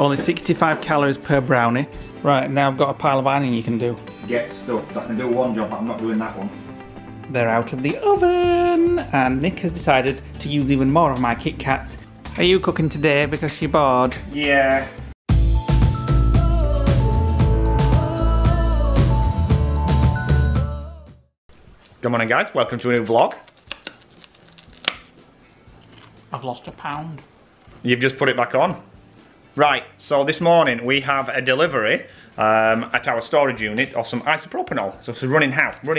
Only 65 calories per brownie. Right, now I've got a pile of ironing you can do. Get stuffed. I can do one job, but I'm not doing that one. They're out of the oven, and Nick has decided to use even more of my Kit Kats. Are you cooking today because you're bored? Yeah. Good morning, guys. Welcome to a new vlog. I've lost a pound. You've just put it back on. Right, so this morning we have a delivery at our storage unit of some isopropanol. So it's running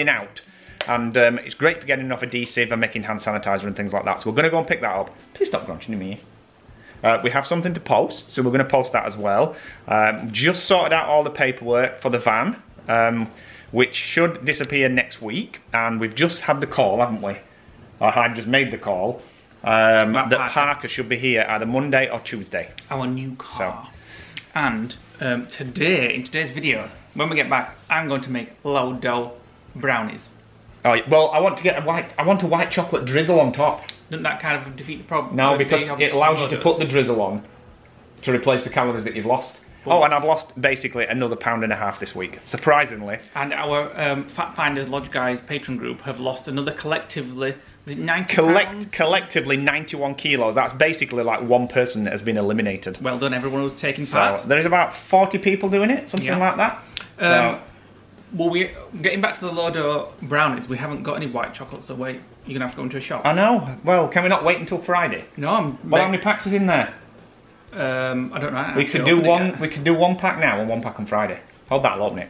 out. And it's great for getting off adhesive and making hand sanitizer and things like that. So we're going to go and pick that up. Please stop grunching at me. We have something to post, so we're going to post that as well. Just sorted out all the paperwork for the van, which should disappear next week. And we've just had the call, haven't we? I've just made the call. That Parker should be here either Monday or Tuesday. Our new car. So. And today, in today's video, when we get back, I'm going to make Lo Dough brownies. Oh, well, I want to get a white chocolate drizzle on top. Doesn't that kind of defeat the problem? No, because it allows you to put the drizzle on to replace the calories that you've lost. Ooh. Oh, and I've lost basically another £1.50 this week, surprisingly. And our Fat Finders Lodge Guys patron group have lost another collectively 90 pounds? Collectively 91 kilos. That's basically like one person that has been eliminated. Well done, everyone who's taking part. There is about 40 people doing it, something like that. So. Well, we're getting back to the Lo Dough brownies. We haven't got any white chocolate, so wait, you're gonna have to go into a shop. I know. Well, can we not wait until Friday? No, well, how many packs is in there? I don't know. We could do one. We could do one pack now and one pack on Friday. Hold that, open it.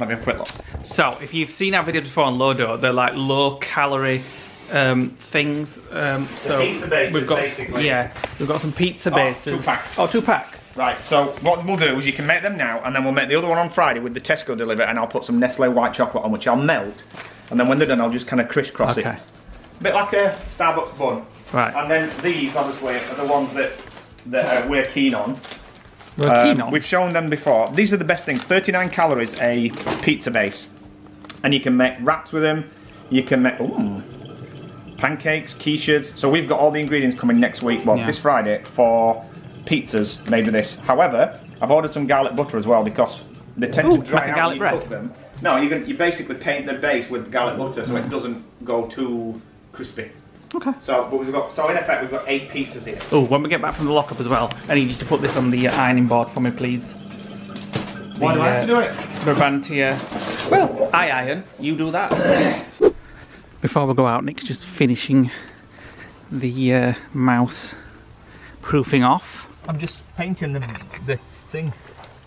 Let me have a quick look. So, if you've seen our videos before on Lo Dough, they're like low-calorie things. So pizza bases, we've got, basically. Yeah, we've got some pizza bases. Two packs. Right, so what we'll do is you can make them now, and then we'll make the other one on Friday with the Tesco delivery, and I'll put some Nestle white chocolate on, which I'll melt, and then when they're done, I'll just kind of crisscross it. A bit like a Starbucks bun. Right. And then these, obviously, are the ones that we're keen on. We're keen on? We've shown them before. These are the best things. 39 calories a pizza base. And you can make wraps with them. You can make... Ooh. Pancakes, quiches. So we've got all the ingredients coming next week, well, this Friday, for... pizzas made with this. However, I've ordered some garlic butter as well because they tend to dry out when you cook them. No, you basically paint the base with garlic butter so it doesn't go too crispy. Okay. So, but so in effect we've got 8 pizzas here. Oh, when we get back from the lockup as well, I need you to put this on the ironing board for me, please. Why do I have to do it? Brabantia. Well, I iron. You do that. Before we go out, Nick's just finishing the mouse proofing off. I'm just painting the thing.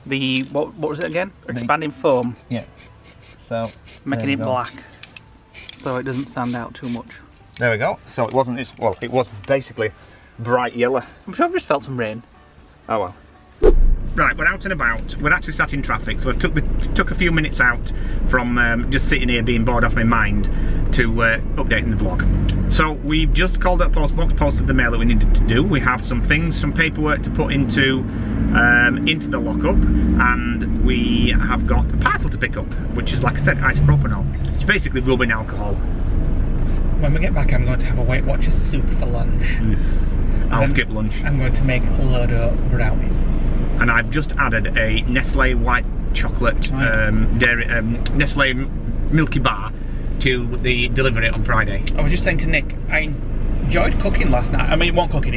The what was it again? Expanding foam. Yeah. So making it black, so it doesn't stand out too much. There we go. So it wasn't this. Well, it was basically bright yellow. I'm sure I've just felt some rain. Oh well. Right, we're out and about. We're actually sat in traffic, so I took a few minutes out from just sitting here being bored off my mind to updating the vlog. So we've just called up Postbox, posted the mail that we needed to do. We have some things, some paperwork to put into the lockup, and we have got a parcel to pick up, which is, like I said, isopropanol. It's basically rubbing alcohol. When we get back, I'm going to have a Weight Watchers soup for lunch. I'll skip lunch. I'm going to make a load of brownies. And I've just added a Nestle white chocolate Nestle Milky Bar to the delivery on Friday. I was just saying to Nick, I enjoyed cooking last night. I mean, it wasn't cooking,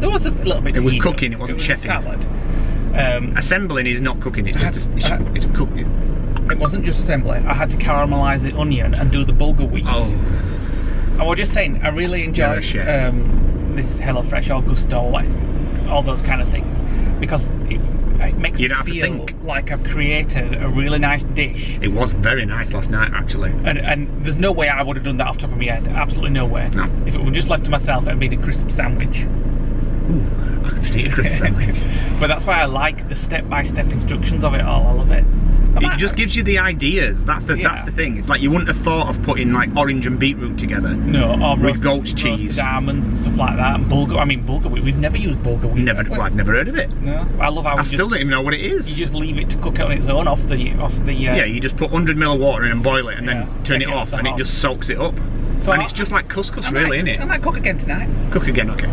there was a little bit to eat. It was cooking, it wasn't chefing. Salad. Assembling is not cooking, it's cooking. It wasn't just assembling, I had to caramelise the onion and do the bulgur wheat. Oh. I was just saying, I really enjoyed this is Hello Fresh or Gusto, like, all those kind of things. Because it makes me feel like I've created a really nice dish. It was very nice last night, actually. And there's no way I would have done that off the top of my head. Absolutely no way. No. If it were just left to myself, it'd been a crisp sandwich. Ooh, I could just eat a crisp sandwich. But that's why I like the step-by-step instructions of it all. I love it. It just gives you the ideas. That's the thing. It's like you wouldn't have thought of putting like orange and beetroot together. No, or with goat's cheese, almonds and stuff like that, and bulgur. I mean, bulgur wheat. We've never used bulgur wheat. Never. Well, I've never heard of it. No, I love how. I still don't even know what it is. You just leave it to cook on its own off the. Yeah, you just put 100 ml of water in and boil it, and then turn it off, and it just soaks it up. So and it's just like couscous, really, isn't it? I might cook again tonight. Cook again, okay.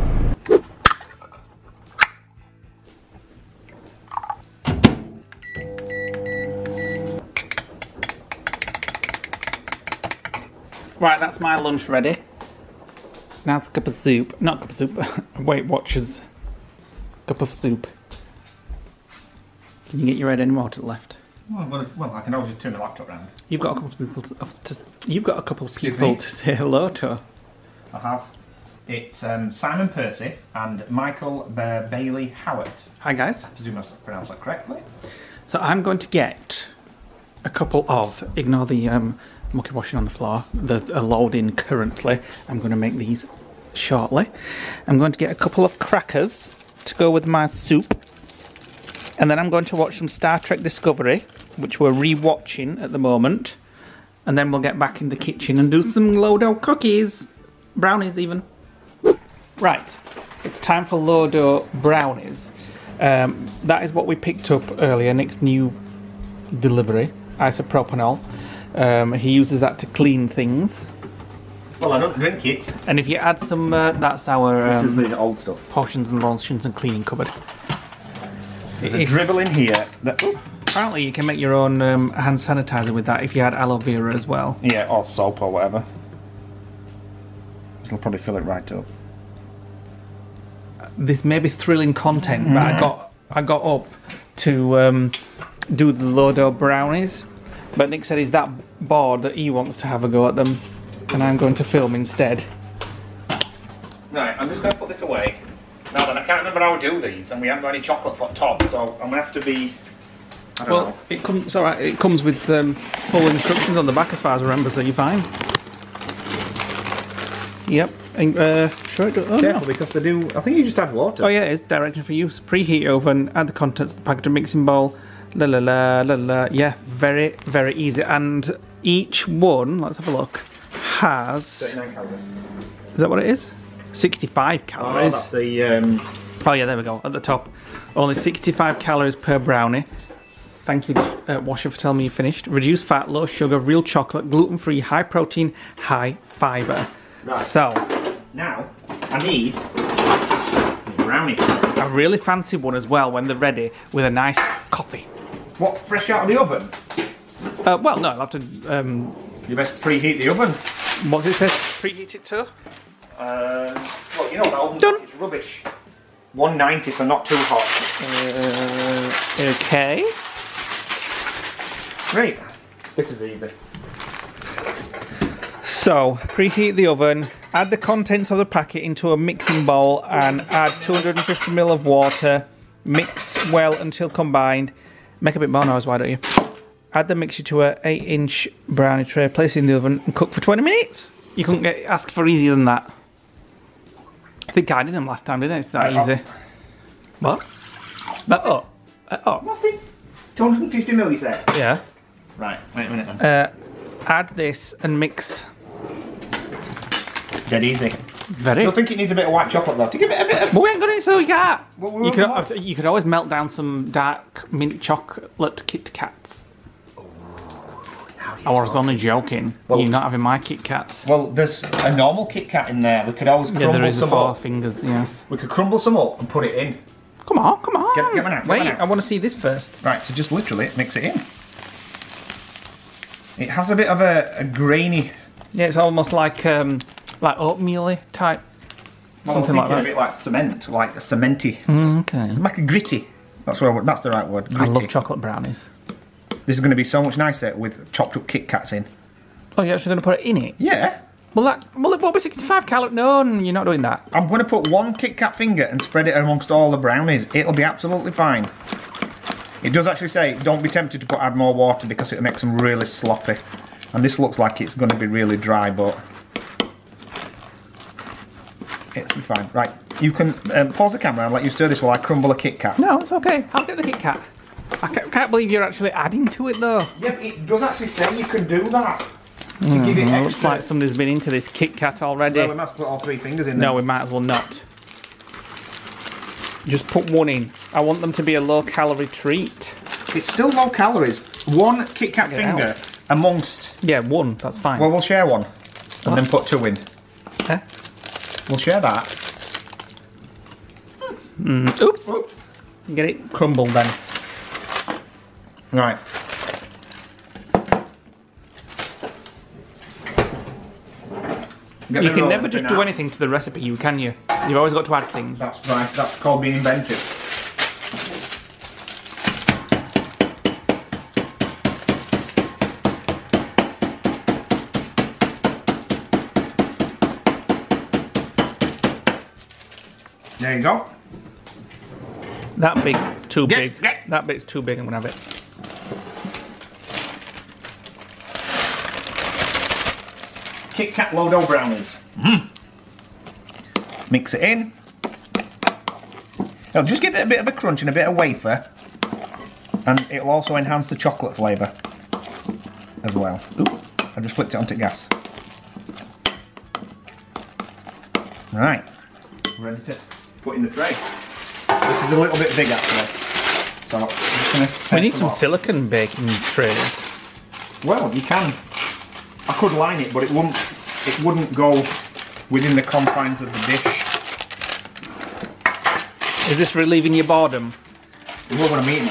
Right, that's my lunch ready. Now it's a cup of soup. Not a cup of soup. Weight Watchers. Cup of soup. Can you get your head any more to the left? Well, I can always just turn the laptop round. You've got a couple of people to say hello to. I have. It's Simon Percy and Michael Bailey Howard. Hi guys. I presume I pronounced that correctly. So I'm going to get a couple of, ignore the mucky washing on the floor, there's a load in currently, I'm going to make these shortly. I'm going to get a couple of crackers to go with my soup. And then I'm going to watch some Star Trek Discovery, which we're re-watching at the moment. And then we'll get back in the kitchen and do some Lo Dough cookies. Brownies even. Right, it's time for Lo Dough brownies. That is what we picked up earlier, Nick's new delivery, isopropanol. He uses that to clean things. Well, I don't drink it. And if you add some, that's our this is the old stuff. Portions and lotions and cleaning cupboard. There's a dribble in here. Apparently you can make your own hand sanitizer with that if you add aloe vera as well. Yeah, or soap or whatever. It'll probably fill it right up. This may be thrilling content, but I got up to do the Lo Dough brownies. But Nick said he's that bored that he wants to have a go at them. And I'm going to film instead. Right, I'm just going to put this away. Now then, I can't remember how I do these, and we haven't got any chocolate for top, so I'm going to have to be... I don't know. It's alright, it comes with full instructions on the back as far as I remember, so you're fine. Yep, and sure it does... Oh, careful, no. Because they do... I think you just add water. Oh yeah, it's direction for use. Preheat oven, add the contents of the packet to mixing bowl. La la la la la. Yeah, very, very easy. And each one, let's have a look, has... 39 calories. Is that what it is? 65 calories. Oh, the, oh yeah, there we go, at the top. Only 65 calories per brownie. Thank you, Washer, for telling me you finished. Reduced fat, low sugar, real chocolate, gluten-free, high protein, high fibre. Right. So. Now, I need brownie. I really fancy one as well when they're ready with a nice coffee. What, fresh out of the oven? Well, no, I'll have to... You best preheat the oven. What's it say? Preheat it to? Well, you know that oven is rubbish. 190, so not too hot. Okay. Great. This is easy. So, preheat the oven, add the contents of the packet into a mixing bowl and add 250 ml of water. Mix well until combined. Make a bit more noise, why don't you? Add the mixture to an 8-inch brownie tray, place it in the oven and cook for 20 minutes. You couldn't ask for easier than that. I think I did them last time, didn't I? It's that easy. What? That up? Nothing. 250 ml, you said? Yeah. Right, wait a minute then. Add this and mix. Dead easy. Very. I think it needs a bit of white chocolate though, to give it a bit of... But we ain't got it, so yeah. Well, you could always melt down some dark mint chocolate Kit Kats. I was only joking. Well, you're not having my Kit Kats. Well, there's a normal Kit Kat in there. We could always crumble some up. Yeah, there is four fingers, yes. We could crumble some up and put it in. Come on, come on. Get one out. Wait, I want to see this first. Right, so just literally mix it in. It has a bit of a grainy... Yeah, it's almost like oatmeal-y type. Well, something like that. A bit like cement, like a cementy. Okay. It's like a gritty. That's the right word. Gritty. I love chocolate brownies. This is going to be so much nicer with chopped up Kit Kats in. Oh, you're actually going to put it in it? Yeah. Well, it won't be 65 calories. No, you're not doing that. I'm going to put one Kit Kat finger and spread it amongst all the brownies. It'll be absolutely fine. It does actually say, don't be tempted to add more water because it'll make them really sloppy. And this looks like it's going to be really dry, but... It'll be fine. Right, you can pause the camera and let you stir this while I crumble a Kit Kat. No, it's okay. I'll get the Kit Kat. I can't believe you're actually adding to it though. Yeah, but it does actually say you can do that. To give it extra. Looks like somebody's been into this Kit Kat already. Well, we must put all three fingers in there. No, we might as well not. Just put one in. I want them to be a low calorie treat. It's still low calories. One Kit Kat finger amongst... Yeah, one, that's fine. Well, we'll share one. And then put two in. Huh? We'll share that. Oops. Oops. Get it crumbled then. Right. You can never just do anything to the recipe, can you? You've always got to add things. That's right, that's called being inventive. There you go. That big, it's too big. That bit's too big, I'm gonna have it. Kit Kat Lo Dough brownies. Mix it in. It'll just give it a bit of a crunch and a bit of wafer, and it'll also enhance the chocolate flavour as well. Ooh, I just flipped it onto gas. Right. Ready to put in the tray. This is a little bit big actually, so I'm just going to... We need some silicone baking trays. Well, you can. I could line it, but it wouldn't go within the confines of the dish. Is this relieving your boredom? You know what I'm eating.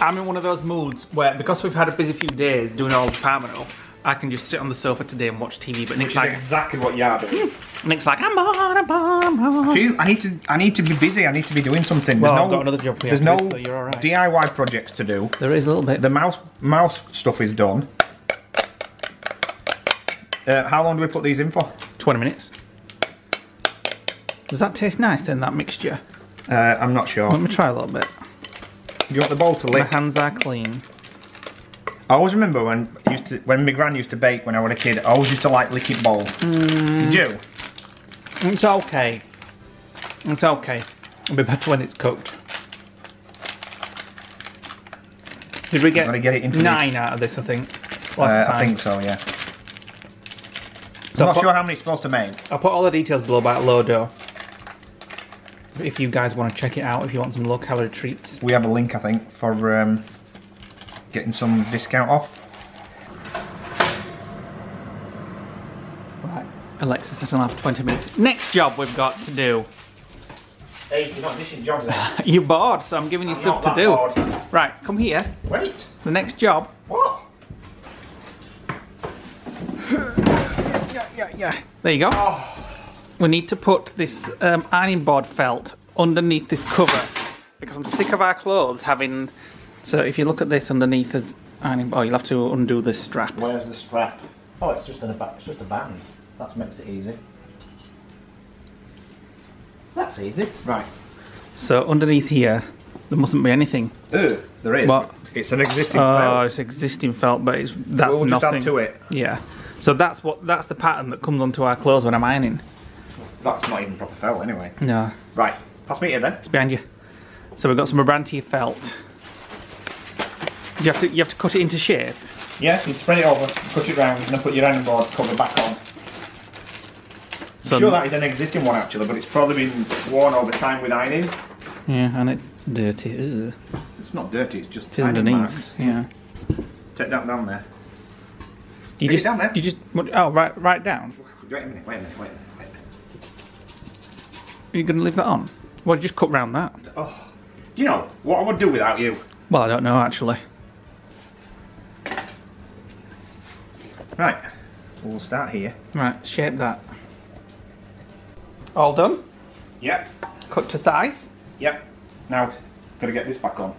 I'm in one of those moods where, because we've had a busy few days doing all the parmesan, I can just sit on the sofa today and watch TV. But Nick's like, exactly what you are doing. Nick's like, I'm on a bomb. Jeez, I need to be busy. I need to be doing something. Well, I've got another job for you. There's no DIY projects to do. There is a little bit. The mouse stuff is done. How long do we put these in for? 20 minutes. Does that taste nice then, that mixture? I'm not sure. Let me try a little bit. Do you want the bowl to lick? My hands are clean. I always remember when my gran used to bake when I was a kid, I always used to like licking bowl. Did you? It's okay. It's okay. It'll be better when it's cooked. Did we get it into 9 out of this, I think? Last time. I think so, yeah. So I'm not sure how many it's supposed to make. I'll put all the details below about Lo Dough. If you guys want to check it out, if you want some low calorie treats. We have a link, I think, for... getting some discount off. Right, Alexa said I'll have 20 minutes. Next job we've got to do. Hey, you're not dishing jobs then. You're bored, so I'm giving you stuff to do. Bored. Right, come here. Wait. The next job. What? Yeah. There you go. Oh. We need to put this ironing board felt underneath this cover because I'm sick of our clothes having... So if you look at this underneath, there's ironing. Oh, you'll have to undo this strap. Where's the strap? Oh, it's just a band. That makes it easy. That's easy. Right. So underneath here, there mustn't be anything. Ooh, there is. But it's an existing felt. Oh, it's existing felt, but it's that's we'll nothing. We'll just add to it. Yeah. So that's the pattern that comes onto our clothes when I'm ironing. That's not even proper felt anyway. No. Right. Pass me here then. It's behind you. So we've got some Brabantia felt. You have to cut it into shape? Yeah, you spread it over, cut it round, and then put your ironing board cover back on. So I'm sure that is an existing one actually, but it's probably been worn over time with ironing. Yeah, and it's dirty. Ugh. It's not dirty, it's just ironing marks. Yeah. Take that down there. You just, it down there. You just, oh, right down? Wait a minute. Are you going to leave that on? Well, just cut round that. Oh, do you know what I would do without you? Well, I don't know actually. Right, we'll start here. Right, shape that. All done? Yep. Cut to size? Yep. Now, gotta get this back on,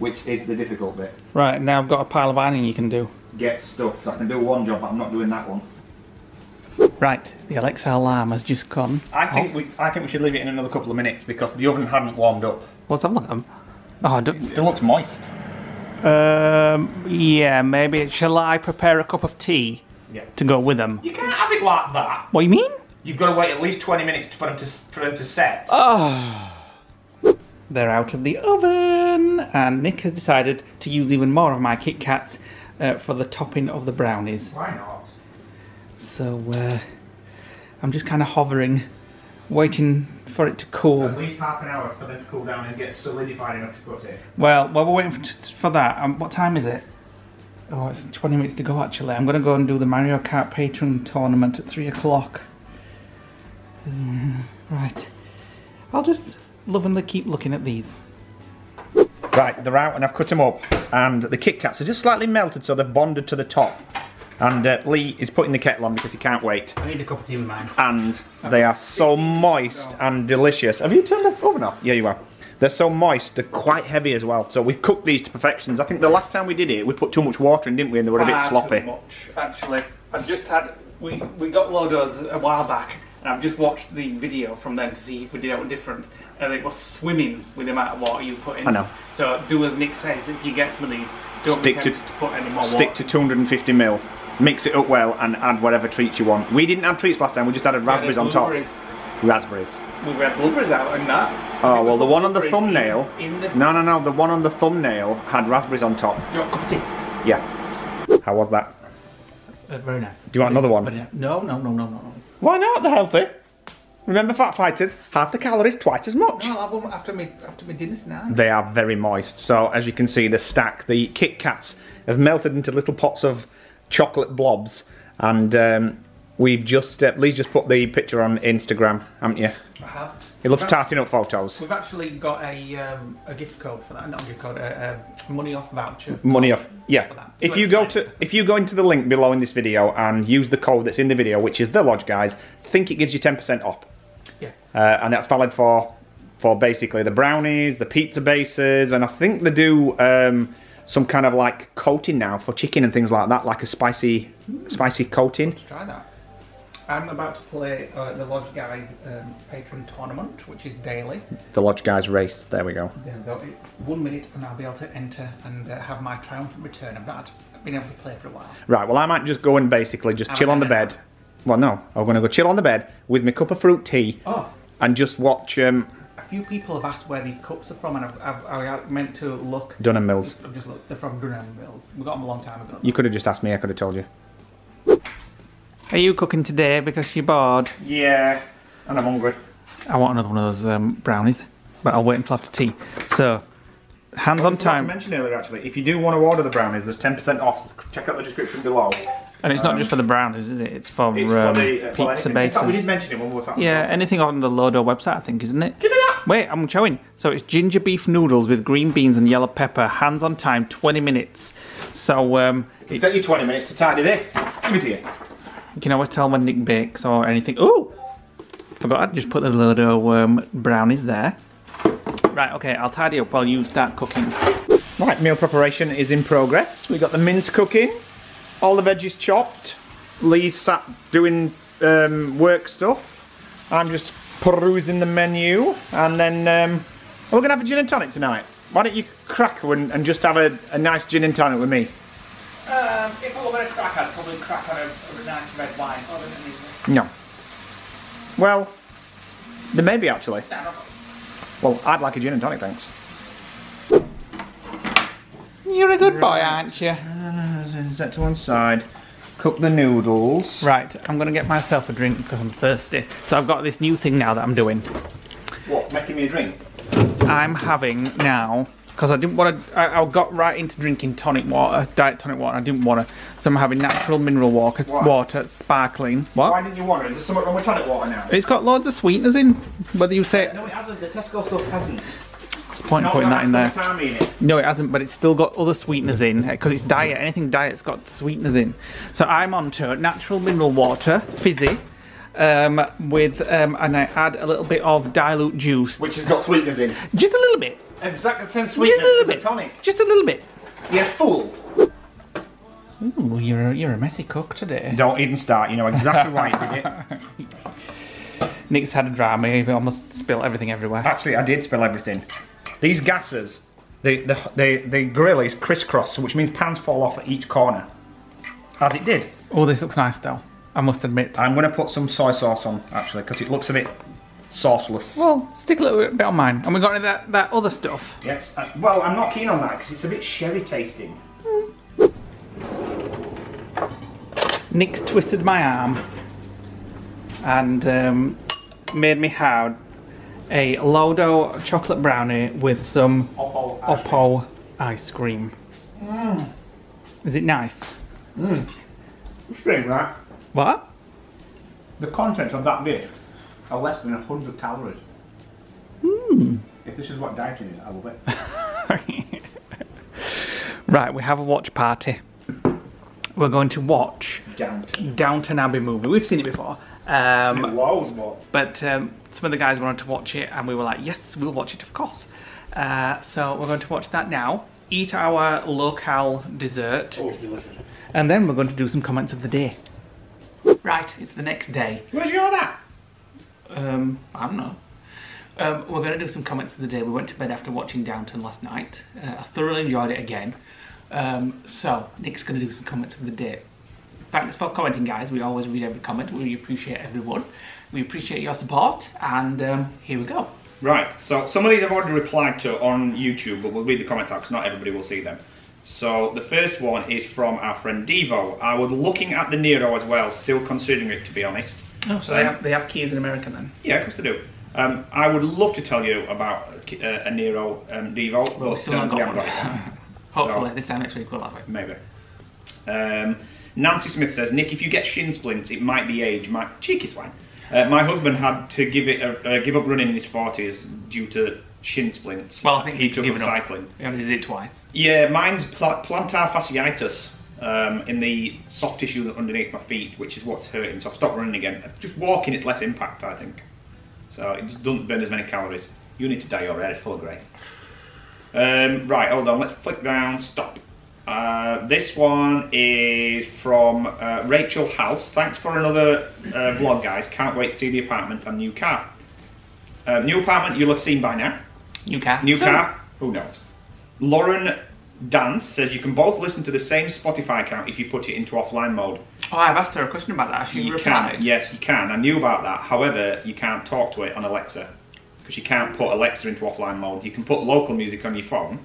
which is the difficult bit. Right, now I've got a pile of ironing you can do. Get stuffed. I can do one job, but I'm not doing that one. Right, the Alexa alarm has just gone. I think we should leave it in another couple of minutes because the oven hadn't warmed up. Let's have a look at them. Oh, it still looks moist. Yeah, maybe. Shall I prepare a cup of tea to go with them? You can't have it like that. What do you mean? You've got to wait at least 20 minutes for them to set. Oh. They're out of the oven. And Nick has decided to use even more of my Kit Kats for the topping of the brownies. Why not? So I'm just kind of hovering, waiting for it to cool. At least half an hour for them to cool down and get solidified enough to put it. Well, while we're waiting for that, what time is it? Oh, it's 20 minutes to go actually. I'm going to go and do the Mario Kart Patreon tournament at 3 o'clock. Right. I'll just lovingly keep looking at these. Right, they're out and I've cut them up. And the Kit Kats are just slightly melted so they're bonded to the top. And Lee is putting the kettle on because he can't wait. I need a cup of tea with mine. And they are so moist and delicious. Have you turned the oven off? Yeah, you are. They're so moist, they're quite heavy as well. So we've cooked these to perfection. I think the last time we did it, we put too much water in, didn't we? And they were a bit sloppy. Too much, actually. I've just had, we got Lo Dough a while back, and I've just watched the video from them to see if we did anything different. And it was swimming with the amount of water you put in. I know. So do as Nick says, if you get some of these, don't be tempted to put any more water. Stick to 250 ml. Mix it up well and add whatever treats you want. We didn't have treats last time, we just added raspberries on top. Raspberries. We had blueberries out and that. Oh, well, the one on the thumbnail. No, the one on the thumbnail had raspberries on top. You want a cup of tea? Yeah. How was that? Very nice. Do you want another one? No. Why not? They're healthy. Remember Fat Fighters, half the calories, twice as much. No, I'll have one after my dinner tonight. They are very moist. So, as you can see, the stack, the Kit Kats have melted into little pots of chocolate blobs, and we've just Lee's just put the picture on Instagram, haven't you? I have. He loves tarting up photos. We've actually got a gift code for that, not a gift code, a money off voucher. Money off, yeah. If you go to, if you go into the link below in this video and use the code that's in the video, which is The Lodge Guys, I think it gives you 10% off. Yeah. And that's valid for basically the brownies, the pizza bases, and I think they do. Some kind of like coating now for chicken and things like that, like a spicy coating. Let's try that. I'm about to play the Lodge Guys patron tournament, which is daily. The Lodge Guys race, there we go. There we go, it's 1 minute and I'll be able to enter and have my triumphant return. I've not been able to play for a while. Right, well I might just go and basically just chill on the bed. Well no, I'm going to go chill on the bed with my cup of fruit tea and just watch... A few people have asked where these cups are from, and I meant to look. Dunham Mills. I've just looked. They're from Dunham Mills. We got them a long time ago. You could have just asked me. I could have told you. Are you cooking today because you're bored? Yeah, and I'm hungry. I want another one of those brownies, but I'll wait until after tea. So, hands on time. I mentioned earlier, actually, if you do want to order the brownies, there's 10% off. Check out the description below. And it's not just for the brownies, is it? It's for the, pizza bases. We did mention it when we were talking. Yeah, anything on the Lo Dough website, I think, isn't it? Give me that! Wait, I'm showing. So it's ginger beef noodles with green beans and yellow pepper. Hands on time, 20 minutes. So, it took you 20 minutes to tidy this. Give it to you. You can always tell when Nick bakes or anything. Ooh! Forgot, I just put the Lo Dough brownies there. Right, okay, I'll tidy up while you start cooking. Right, meal preparation is in progress. We got the mince cooking. All the veggies chopped, Lee's sat doing work stuff, I'm just perusing the menu, and then we're going to have a gin and tonic tonight. Why don't you crack one and just have a nice gin and tonic with me? If I were going to crack, I'd probably crack on a nice red wine. No. Well, there may be actually. Well, I'd like a gin and tonic, thanks. You're a good boy, aren't you? Set to one side, cook the noodles. Right, I'm going to get myself a drink because I'm thirsty. So I've got this new thing now that I'm doing. What, making me a drink? I'm having now, because I didn't want to, I got right into drinking tonic water, diet tonic water, and I didn't want to. So I'm having natural mineral water sparkling. What? Why didn't you want it? Is there something wrong with tonic water now? It's got loads of sweeteners in, whether you say... No, it hasn't, the Tesco stuff hasn't. Point putting that in there. No, it hasn't, but it's still got other sweeteners in because it's diet. Anything diet's got sweeteners in. So I'm on to natural mineral water, fizzy, with and I add a little bit of dilute juice, which has got sweeteners in. Just a little bit. Exactly the same sweetness. Just a little bit. Tonic. Just a little bit. You fool. Ooh, you're a messy cook today. Don't even start. You know exactly why you did it. Nick's had a drama. He almost spilled everything everywhere. Actually, I did spill everything. These gases, the grill is crisscrossed, which means pans fall off at each corner, as it did. Oh, this looks nice though, I must admit. I'm going to put some soy sauce on, actually, because it looks a bit sauceless. Well, stick a little bit on mine. And we got any of that other stuff? Yes, well, I'm not keen on that, because it's a bit sherry tasting. Mm. Nick's twisted my arm and made me hard. A Lo Dough chocolate brownie with some Oppo ice cream. Mm. Is it nice? Mm. Strange, right? What? The contents of that dish are less than 100 calories. Mm. If this is what dieting is, I love it. Right, we have a watch party. we're going to watch Downton Abbey movie. We've seen it before. But some of the guys wanted to watch it and we were like, yes, we'll watch it, of course. So we're going to watch that now, eat our local dessert. Oh, it's delicious. And then we're going to do some comments of the day. Right, it's the next day. Where'd you go at? I don't know. We're going to do some comments of the day. We went to bed after watching Downton last night. I thoroughly enjoyed it again. So Nick's going to do some comments of the day. Thanks for commenting, guys. We always read every comment. We appreciate everyone. We appreciate your support. And here we go. Right, so some of these I've already replied to on YouTube, but we'll read the comments out because not everybody will see them. So the first one is from our friend Devo. I was looking at the Nero as well, still considering it, to be honest. Oh, so they have keys in America then? Yeah, of course they do. I would love to tell you about a Nero Devo, well, but we haven't got it yet. Hopefully, so, this time next week we'll have it. Maybe. Nancy Smith says, Nick, if you get shin splints, it might be age. Cheeky swine. My husband had to give up running in his 40s due to shin splints. Well, I think he took up cycling. He only did it twice. Yeah, mine's plantar fasciitis in the soft tissue underneath my feet, which is what's hurting. So I've stopped running again. Just walking, it's less impact, I think. So it just doesn't burn as many calories. You need to dye your hair, it's full grey. Right, hold on, let's flick down, stop. This one is from Rachel House. Thanks for another vlog, guys. Can't wait to see the apartment and new car. New apartment you'll have seen by now. New car. New car. Who knows? Lauren Dance says you can both listen to the same Spotify account if you put it into offline mode. Oh, I've asked her a question about that. She replied. Yes, you can. I knew about that. However, you can't talk to it on Alexa because you can't put Alexa into offline mode. You can put local music on your phone.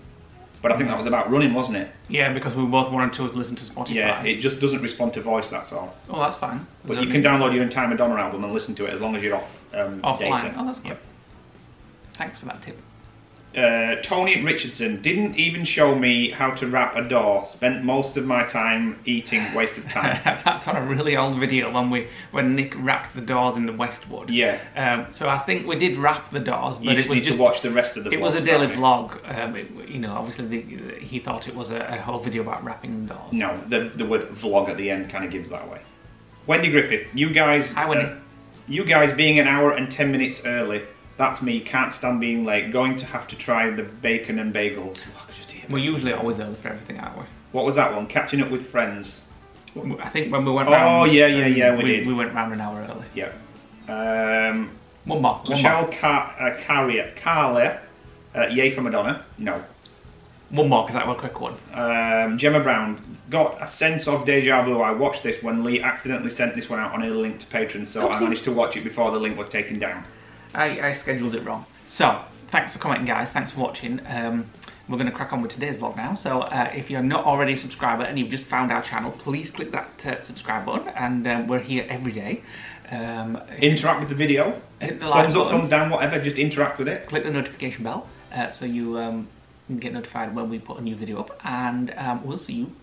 But I think that was about running, wasn't it? Yeah, because we both wanted to listen to Spotify. Yeah, it just doesn't respond to voice, that's all. Oh, that's fine. But you can download your entire Madonna album and listen to it as long as you're off offline. Data. Oh, that's good. Yep. Thanks for that tip. Tony Richardson didn't even show me how to wrap a door. Spent most of my time eating, waste of time. That's on a really old video when Nick wrapped the doors in the Westwood. Yeah. So I think we did wrap the doors, but it was just to watch the rest of the. It was a daily vlog. You know, obviously he thought it was a whole video about wrapping the doors. No, the word vlog at the end kind of gives that away. Wendy Griffith, you guys. You guys being an hour and 10 minutes early. That's me, can't stand being late. Going to have to try the bacon and bagels. Oh, just we're usually always early for everything, aren't we? What was that one? Catching up with friends. I think when we went round. Oh, yeah, we did. We went round an hour early. Yeah. One more. Michelle Carlia. Yay for Madonna. No. One more, because that was a quick one. Gemma Brown. Got a sense of deja vu. I watched this when Lee accidentally sent this one out on her link to patrons, so I managed to watch it before the link was taken down. I scheduled it wrong. So, thanks for commenting, guys. Thanks for watching. We're going to crack on with today's vlog now. So, if you're not already a subscriber and you've just found our channel, please click that subscribe button. And we're here every day. Interact with the video. Hit the like button. Thumbs up, thumbs down, whatever. Just interact with it. Click the notification bell so you get notified when we put a new video up. And we'll see you